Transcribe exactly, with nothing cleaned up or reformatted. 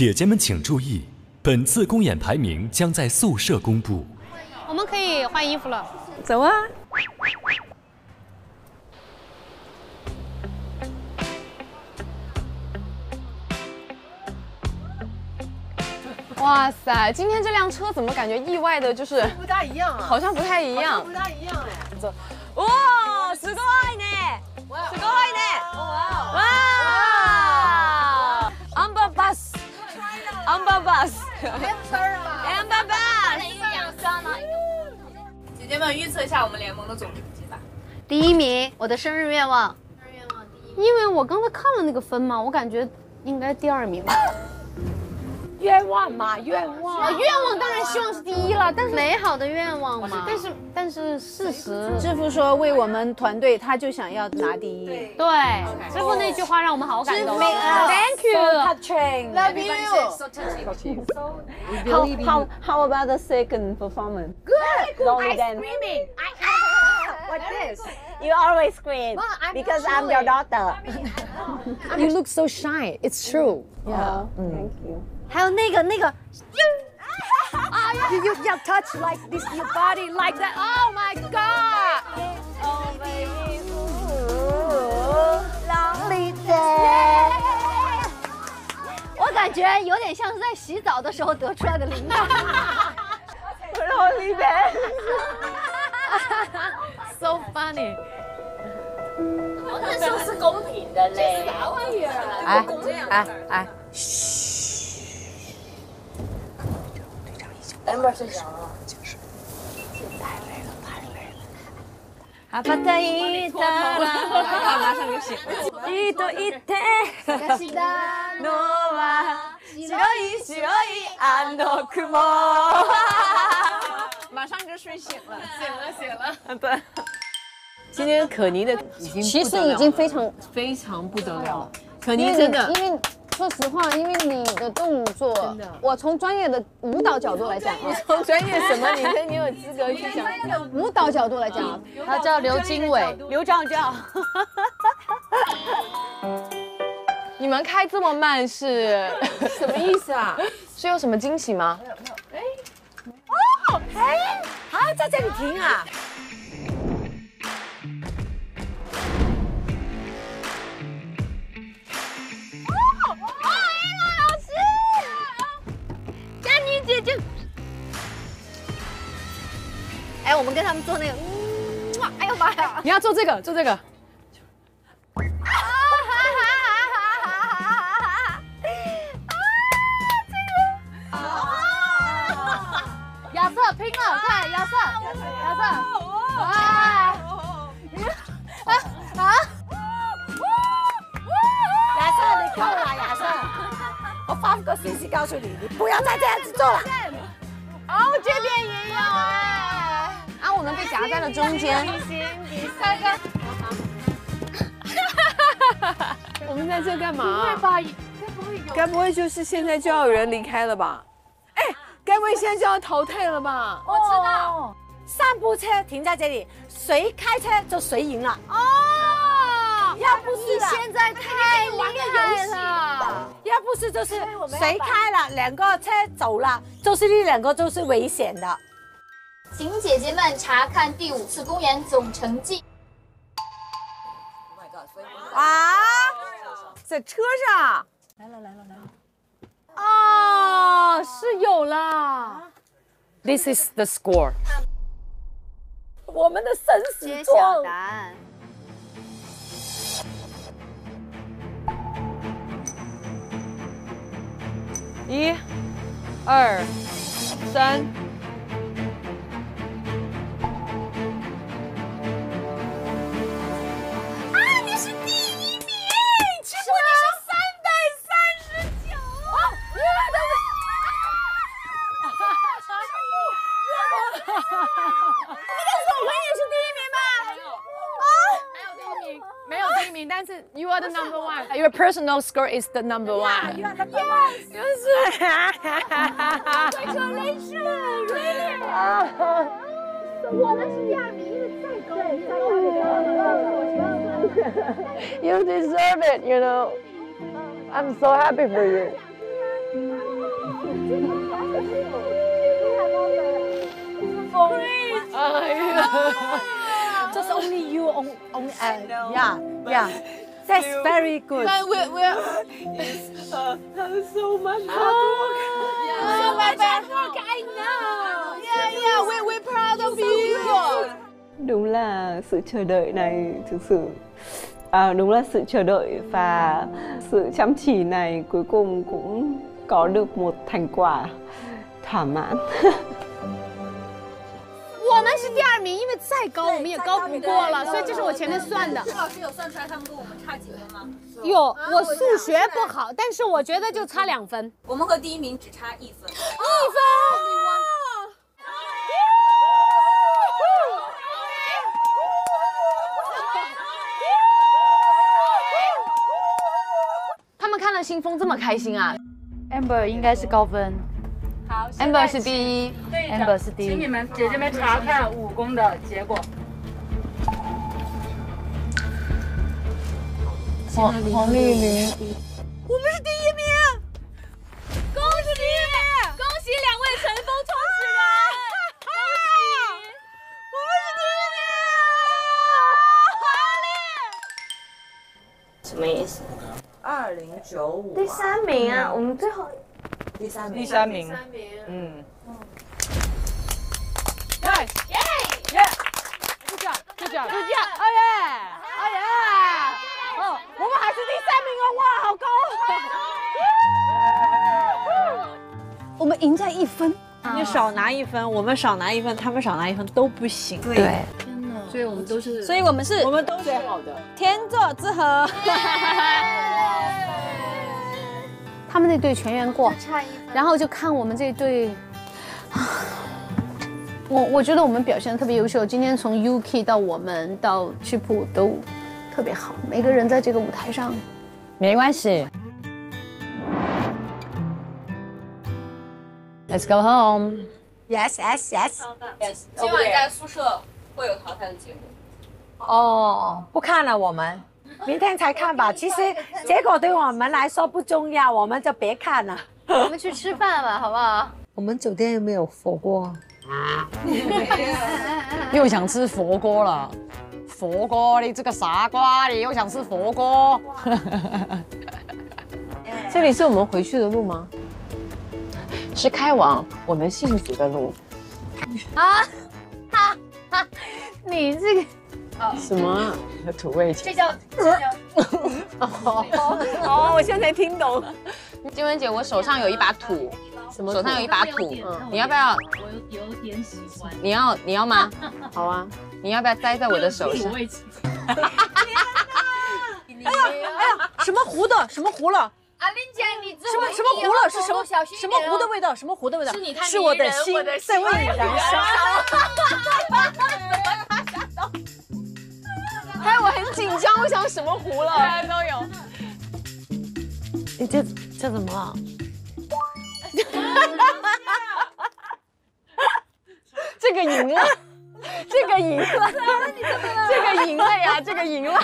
姐姐们请注意，本次公演排名将在宿舍公布。我们可以换衣服了，走啊！哇塞，今天这辆车怎么感觉意外的就是不大一样啊？好像不太一样，不大一样哎！走，哇，すごいね，すごいね，哇！ Amber bus， Amber bus， Amber bus。姐姐们预测一下我们联盟的总成绩吧。第一名，我的生日愿望。生日愿望第一名。因为我刚才看了那个分嘛，我感觉应该第二名吧。 愿望嘛，愿望、啊，愿望当然希望是第一了，但是美好的愿望嘛。但是但是事实，知父说为我们团队，他就想要拿第一。对，知父那句话让我们好感动。Thank you, love you. How how how about the second performance? Good. Longer than screaming. Like this. You always scream because I'm your daughter. You look so shy. It's true. Yeah. Thank you. 还有那个那个，啊 ，you you you touch like this your body like that. Oh my god. Oh baby, lovely day. 我感觉有点像是在洗澡的时候得出来的灵感。Lovely day. So funny. 这都是公平的嘞。啥玩意儿？哎哎哎，嘘。 Amber 睡着了，就是太累了，太累了。阿巴达伊达，他马上就醒了。伊多伊特，诺瓦，白い白いあの雲。马上就睡醒了，醒了醒了。嗯，对。今天可妮的已经其实已经非常非常不得了了，可妮真的因为。 说实话，因为你的动作，我从专业的舞蹈角度来讲，你从专业什么？你觉得你有资格去讲？舞蹈角度来讲啊，他叫刘经纬，刘兆兆。你们开这么慢是什么意思啊？是有什么惊喜吗？没有没有。哎，哦，哎，还在这里停啊？ 姐姐，哎，我们跟他们做那个，哇，哎呦妈呀！你要做这个，做这个。啊哈哈哈哈哈哈！啊，这个，亚瑟拼了，快，亚瑟，亚瑟，啊，啊啊！亚瑟，你够了，亚瑟。 我发个信息告诉你，你不要再这样子做了。哦，这边也有哎。啊，我们被夹在了中间。第三个。哈哈哈！我们在这干嘛？不会吧？该不会有？该不会就是现在就要有人离开了吧？哎，该不会现在就要淘汰了吧？我知道。散步车停在这里，谁开车就谁赢了。哦。 要不是你现在太厉害了，要不是就是谁开了两个车走了，就是你两个都是危险的。请姐姐们查看第五次公演总成绩。啊，在车上。来了来了来了。啊，是有了。This is the score。我们的神死状。揭晓答案。 一、二、三，啊！你是第一名，结果你是三百三十九。啊！我的妈！你告诉我，我也是第一名吗？啊！没有第一名，没有第一名，但是 you are the number one. Your personal score is the number one. You are the number one. You deserve it, you know. I'm so happy for you. Just only you on on uh, yeah yeah. That's very good. But we're, we're yes, uh, so much hard work. Yeah. So much hard work, I know. Yeah, yeah, we're, we're proud of you. Đúng là sự chờ đợi này thực sự, à, đúng là sự chờ đợi và sự chăm chỉ này cuối cùng cũng có được một thành quả thỏa mãn. 我们是第二名，因为再高我们也高不过了，所以这是我前面算的。老师有算出来他们跟我们差几分吗？有，我数学不好，但是我觉得就差两分。我们和第一名只差一分。一分。他们看了新风这么开心啊 ！Amber 应该是高分。 Amber 是第一 ，Amber 是第一。请你们姐姐们查看武功的结果。黄黄丽玲，我们是第一名，恭喜恭喜两位乘风创始人，恭喜，我们是第一名，什么意思？二零九五，第三名啊，我们最后。 第三名，第三名，嗯，耶耶耶，就这样，就这样，就这样，哎呀，哎呀，哦，我们还是第三名哦，哇，好高！我们赢在一分，你少拿一分，我们少拿一分，他们少拿一分都不行，对，真的，所以我们都是，所以我们是，我们都是好的，天作之合。 他们那队全员过，然后就看我们这队，我我觉得我们表现得特别优秀。今天从 Yuki 到我们到曲普都特别好，每个人在这个舞台上，没关系。Let's go home. Yes, yes, yes. Yes. 今晚在宿舍会有淘汰的结果。哦，不看了我们。 明天才看吧。其实结果对我们来说不重要，我们就别看了。我们去吃饭吧，好不好？我们酒店有没有火锅？又想吃火锅了？火锅，你这个傻瓜，你又想吃火锅？这里是我们回去的路吗？是开往我们幸福的路。啊哈哈，你这个。 什么土味情？这叫哦哦！我现在才听懂了。金文姐，我手上有一把土，什么？手上有一把土，你要不要？我有点喜欢。你要你要吗？好啊，你要不要栽在我的手上？土味情。哎呀哎呀，什么糊的？什么糊了？阿玲姐，你什么什么糊了？是什么什么糊的味道？什么糊的味道？是你太迷人，我的心在为你燃烧。 哎，我很紧张，我想什么糊了？大家都有。你这这怎么了？这个赢了，这个赢了，这个赢了呀，这个赢了。